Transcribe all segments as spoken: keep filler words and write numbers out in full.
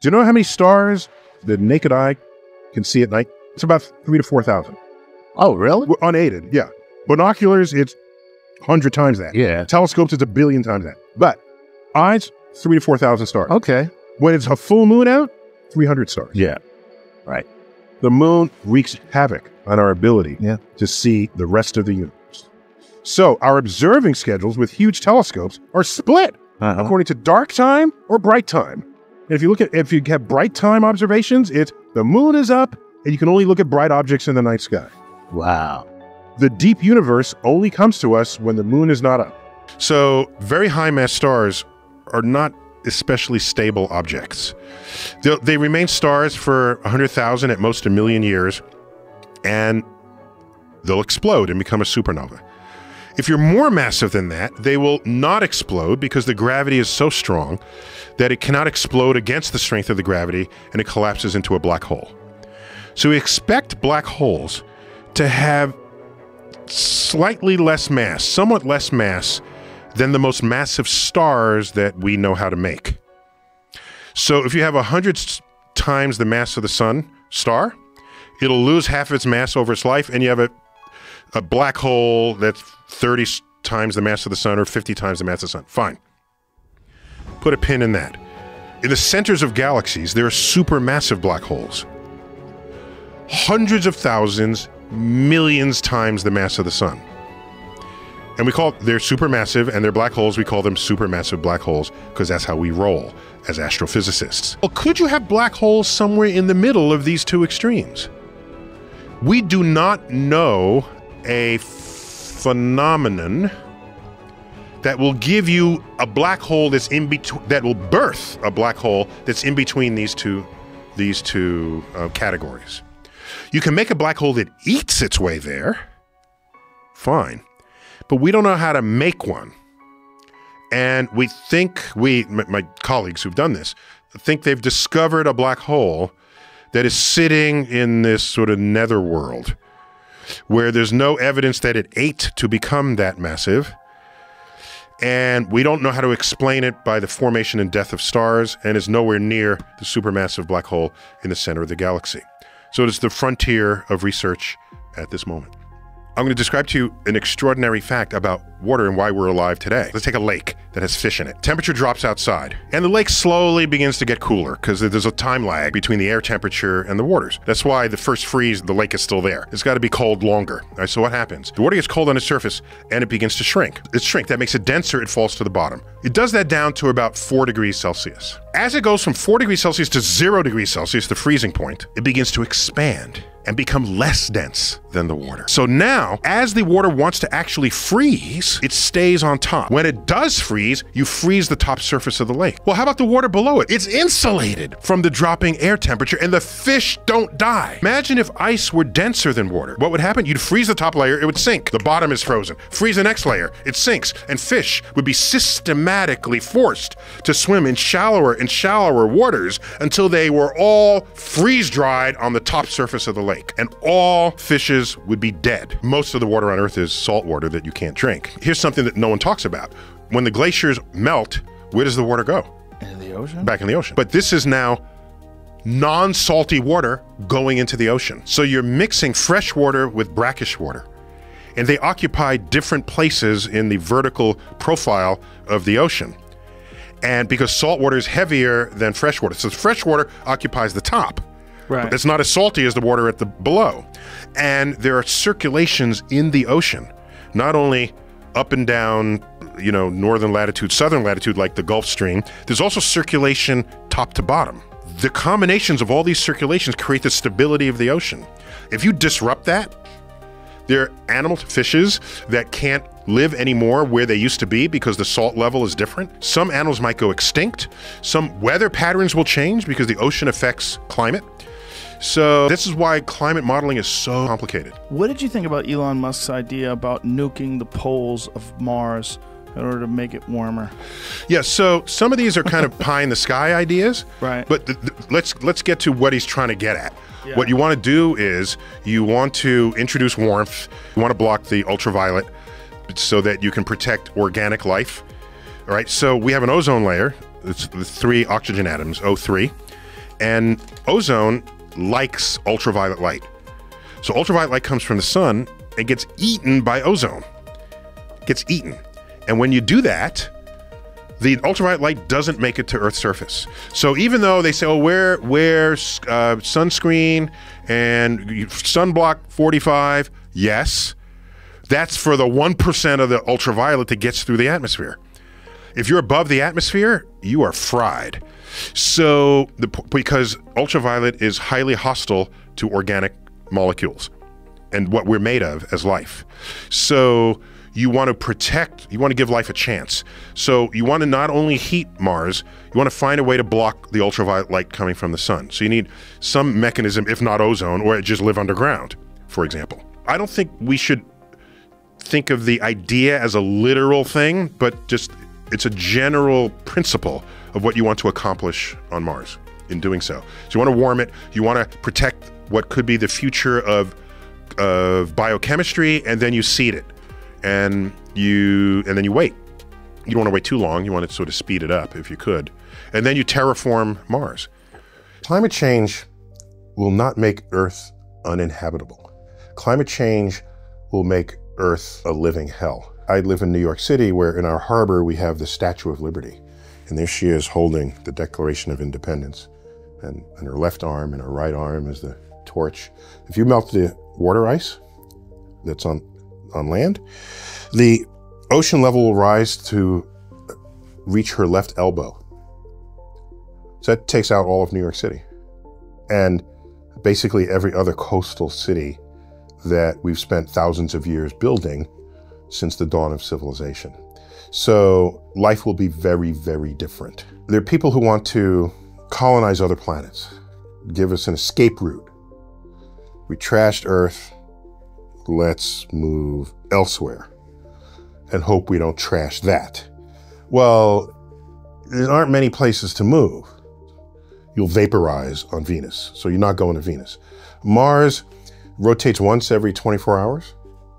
Do you know how many stars the naked eye can see at night? It's about three to four thousand. Oh, really? We're unaided, yeah. Binoculars, it's a hundred times that. Yeah. Telescopes, it's a billion times that. But eyes, three to four thousand stars. Okay. When it's a full moon out, three hundred stars. Yeah. Right. The moon wreaks havoc on our ability yeah. to see the rest of the universe. So our observing schedules with huge telescopes are split uh-huh. according to dark time or bright time. And if you look at if you have bright time observations, it's the moon is up and you can only look at bright objects in the night sky. Wow. The deep universe only comes to us when the moon is not up. So very high mass stars are not especially stable objects. They, they remain stars for one hundred thousand, at most a million years, and they'll explode and become a supernova. If you're more massive than that, they will not explode because the gravity is so strong that it cannot explode against the strength of the gravity, and it collapses into a black hole. So we expect black holes to have slightly less mass, somewhat less mass than the most massive stars that we know how to make. So if you have a hundred times the mass of the sun star, it'll lose half its mass over its life, and you have a, a black hole that's thirty times the mass of the sun or fifty times the mass of the sun. Fine. Put a pin in that. In the centers of galaxies, there are supermassive black holes. Hundreds of thousands, millions times the mass of the sun. And we call, they're supermassive, and they're black holes, we call them supermassive black holes, because that's how we roll as astrophysicists. Well, could you have black holes somewhere in the middle of these two extremes? We do not know a phenomenon that will give you a black hole that's in between, that will birth a black hole that's in between these two, these two uh, categories. You can make a black hole that eats its way there, fine, but we don't know how to make one. And we think, we, my colleagues who've done this, think they've discovered a black hole that is sitting in this sort of netherworld where there's no evidence that it ate to become that massive. And we don't know how to explain it by the formation and death of stars, and is nowhere near the supermassive black hole in the center of the galaxy. So it's the frontier of research at this moment. I'm going to describe to you an extraordinary fact about water and why we're alive today. Let's take a lake that has fish in it. Temperature drops outside, and the lake slowly begins to get cooler because there's a time lag between the air temperature and the waters. That's why the first freeze, the lake is still there. It's got to be cold longer. All right, so what happens? The water gets cold on the surface, and it begins to shrink. It shrinks. That makes it denser. It falls to the bottom. It does that down to about four degrees Celsius. As it goes from four degrees Celsius to zero degrees Celsius, the freezing point, it begins to expand and become less dense than the water. So now, as the water wants to actually freeze, it stays on top. When it does freeze, you freeze the top surface of the lake. Well, how about the water below it? It's insulated from the dropping air temperature, and the fish don't die. Imagine if ice were denser than water. What would happen? You'd freeze the top layer, it would sink. The bottom is frozen. Freeze the next layer, it sinks. And fish would be systematically forced to swim in shallower and shallower waters until they were all freeze-dried on the top surface of the lake. Lake, and all fishes would be dead. Most of the water on Earth is salt water that you can't drink. Here's something that no one talks about. When the glaciers melt, where does the water go? In the ocean? Back in the ocean. But this is now non-salty water going into the ocean. So you're mixing fresh water with brackish water, and they occupy different places in the vertical profile of the ocean. And because salt water is heavier than fresh water, so fresh water occupies the top. Right. But it's not as salty as the water at the below. And there are circulations in the ocean, not only up and down, you know, northern latitude, southern latitude, like the Gulf Stream, there's also circulation top to bottom. The combinations of all these circulations create the stability of the ocean. If you disrupt that, there are animal fishes that can't live anymore where they used to be because the salt level is different. Some animals might go extinct. Some weather patterns will change because the ocean affects climate. So this is why climate modeling is so complicated. What did you think about Elon Musk's idea about nuking the poles of Mars in order to make it warmer? Yeah, so some of these are kind of pie in the sky ideas, right? But th th let's let's get to what he's trying to get at. Yeah. What you want to do is you want to introduce warmth. You want to block the ultraviolet so that you can protect organic life. All right, so we have an ozone layer. It's the three oxygen atoms, O three. And ozone likes ultraviolet light. So ultraviolet light comes from the sun and gets eaten by ozone. Gets eaten. And when you do that, the ultraviolet light doesn't make it to Earth's surface. So even though they say, oh, wear, wear uh, sunscreen and sunblock forty-five, yes, that's for the one percent of the ultraviolet that gets through the atmosphere. If you're above the atmosphere, you are fried. So, the, because ultraviolet is highly hostile to organic molecules and what we're made of as life. So you want to protect, you want to give life a chance. So you want to not only heat Mars, you want to find a way to block the ultraviolet light coming from the sun. So you need some mechanism, if not ozone, or just live underground, for example. I don't think we should think of the idea as a literal thing, but just it's a general principle of what you want to accomplish on Mars in doing so. So you want to warm it, you want to protect what could be the future of, of biochemistry, and then you seed it. And you, and then you wait. You don't want to wait too long. You want to sort of speed it up if you could. And then you terraform Mars. Climate change will not make Earth uninhabitable. Climate change will make Earth a living hell. I live in New York City, where in our harbor we have the Statue of Liberty. And there she is holding the Declaration of Independence. And on her left arm and her right arm is the torch. If you melt the water ice that's on on land, the ocean level will rise to reach her left elbow. So that takes out all of New York City and basically every other coastal city that we've spent thousands of years building since the dawn of civilization. So life will be very, very different. There are people who want to colonize other planets, give us an escape route. We trashed Earth. Let's move elsewhere and hope we don't trash that. Well, there aren't many places to move. You'll vaporize on Venus, so you're not going to Venus. Mars rotates once every twenty-four hours.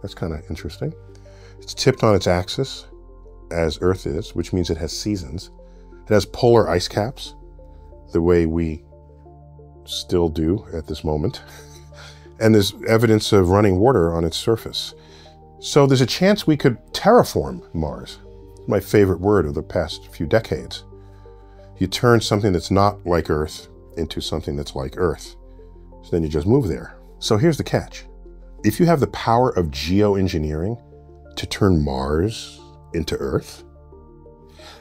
That's kind of interesting. It's tipped on its axis, as Earth is, which means it has seasons. It has polar ice caps, the way we still do at this moment. And there's evidence of running water on its surface. So there's a chance we could terraform Mars. My favorite word of the past few decades. You turn something that's not like Earth into something that's like Earth. So then you just move there. So here's the catch. If you have the power of geoengineering to turn Mars into Earth,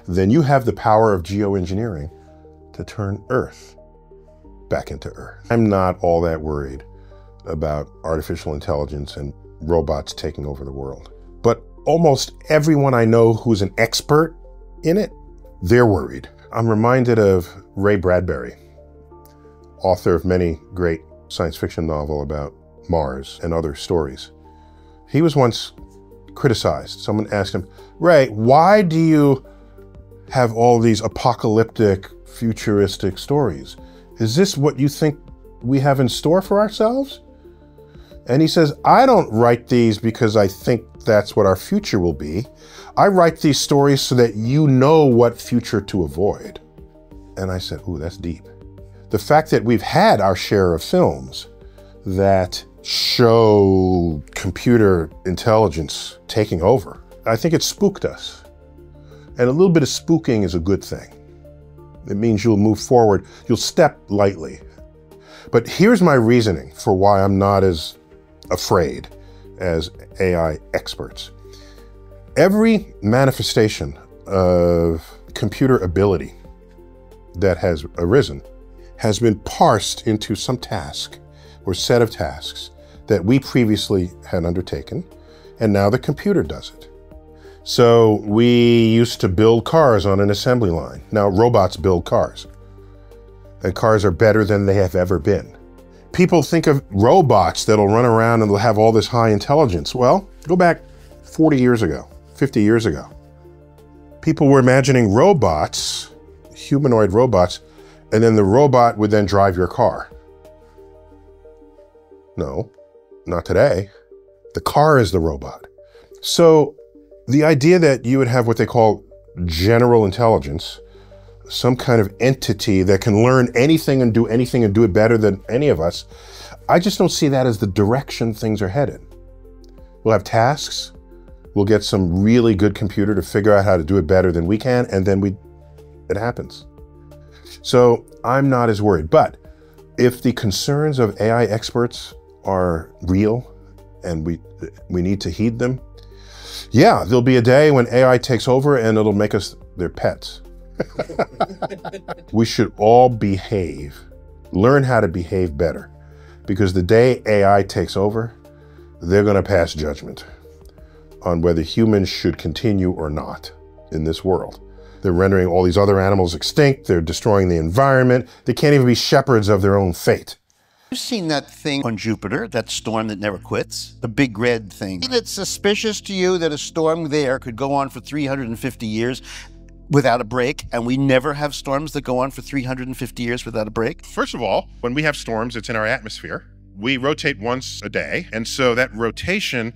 then you have the power of geoengineering to turn Earth back into Earth. I'm not all that worried about artificial intelligence and robots taking over the world. But almost everyone I know who's an expert in it, they're worried. I'm reminded of Ray Bradbury, author of many great science fiction novels about Mars and other stories. He was once criticized. Someone asked him, Ray, why do you have all these apocalyptic, futuristic stories? Is this what you think we have in store for ourselves? And he says, I don't write these because I think that's what our future will be. I write these stories so that you know what future to avoid. And I said, ooh, that's deep. The fact that we've had our share of films that show computer intelligence taking over, I think it spooked us. And a little bit of spooking is a good thing. It means you'll move forward, you'll step lightly. But here's my reasoning for why I'm not as afraid as A I experts. Every manifestation of computer ability that has arisen has been parsed into some task or set of tasks that we previously had undertaken, and now the computer does it. So we used to build cars on an assembly line. Now robots build cars. And cars are better than they have ever been. People think of robots that'll run around and they'll have all this high intelligence. Well, go back forty years ago, fifty years ago. People were imagining robots, humanoid robots, and then the robot would then drive your car. No, not today. The car is the robot. So the idea that you would have what they call general intelligence some kind of entity that can learn anything and do anything and do it better than any of us, I just don't see that as the direction things are headed. We'll have tasks, we'll get some really good computer to figure out how to do it better than we can, and then we, it happens. So I'm not as worried, but if the concerns of A I experts are real and we, we need to heed them, yeah, there'll be a day when A I takes over and it'll make us their pets. We should all behave, learn how to behave better, because the day A I takes over, they're going to pass judgment on whether humans should continue or not in this world. They're rendering all these other animals extinct. They're destroying the environment. They can't even be shepherds of their own fate. You've seen that thing on Jupiter, that storm that never quits, the big red thing. Isn't it suspicious to you that a storm there could go on for three hundred fifty years without a break, and we never have storms that go on for three hundred fifty years without a break? First of all, when we have storms, it's in our atmosphere. We rotate once a day, and so that rotation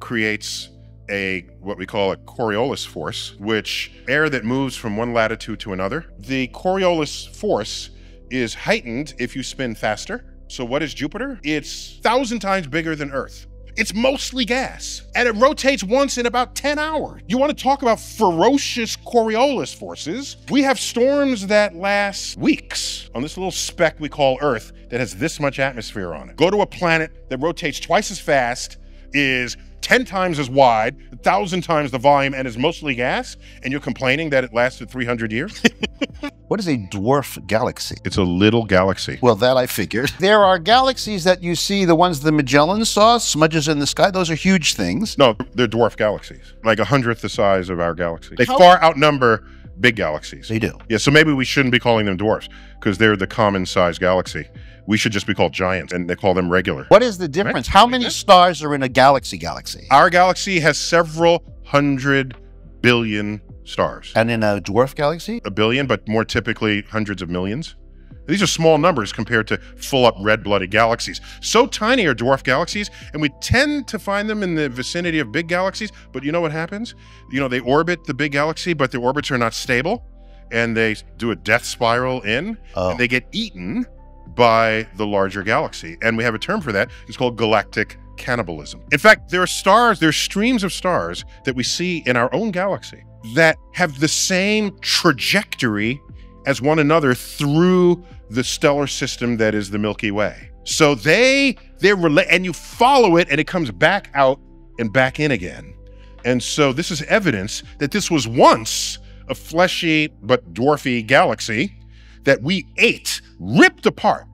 creates a what we call a Coriolis force, which air that moves from one latitude to another. The Coriolis force is heightened if you spin faster. So what is Jupiter? It's a thousand times bigger than Earth. It's mostly gas, and it rotates once in about ten hours. You want to talk about ferocious Coriolis forces? We have storms that last weeks on this little speck we call Earth that has this much atmosphere on it. Go to a planet that rotates twice as fast, is ten times as wide, a thousand times the volume, and is mostly gas, and you're complaining that it lasted three hundred years? What is a dwarf galaxy? It's a little galaxy. Well, that I figured. There are galaxies that you see, the ones the Magellan saw, smudges in the sky. Those are huge things. No, they're dwarf galaxies, like a hundredth the size of our galaxy. They How far outnumber big galaxies. They do. Yeah, so maybe we shouldn't be calling them dwarfs, because they're the common size galaxy. We should just be called giants, and they call them regular. What is the difference? Right? How many stars are in a galaxy galaxy? Our galaxy has several hundred billion stars. And in a dwarf galaxy? A billion, but more typically hundreds of millions. These are small numbers compared to full-up red-blooded galaxies. So tiny are dwarf galaxies, and we tend to find them in the vicinity of big galaxies, but you know what happens? You know, they orbit the big galaxy, but their orbits are not stable, and they do a death spiral in, oh. and they get eaten by the larger galaxy. And we have a term for that. It's called galactic cannibalism. In fact, there are stars, there are streams of stars that we see in our own galaxy that have the same trajectory as one another through the stellar system that is the Milky Way. So they, they're related, and you follow it and it comes back out and back in again. And so this is evidence that this was once a fleshy but dwarfy galaxy that we ate, ripped apart.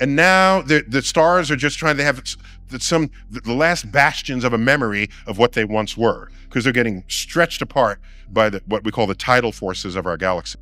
And now the, the stars are just trying to have some, the last bastions of a memory of what they once were, because they're getting stretched apart by the, what we call the tidal forces of our galaxy.